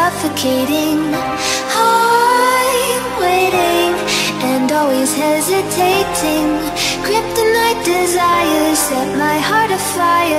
Suffocating, I'm waiting and always hesitating. Kryptonite desires set my heart afire.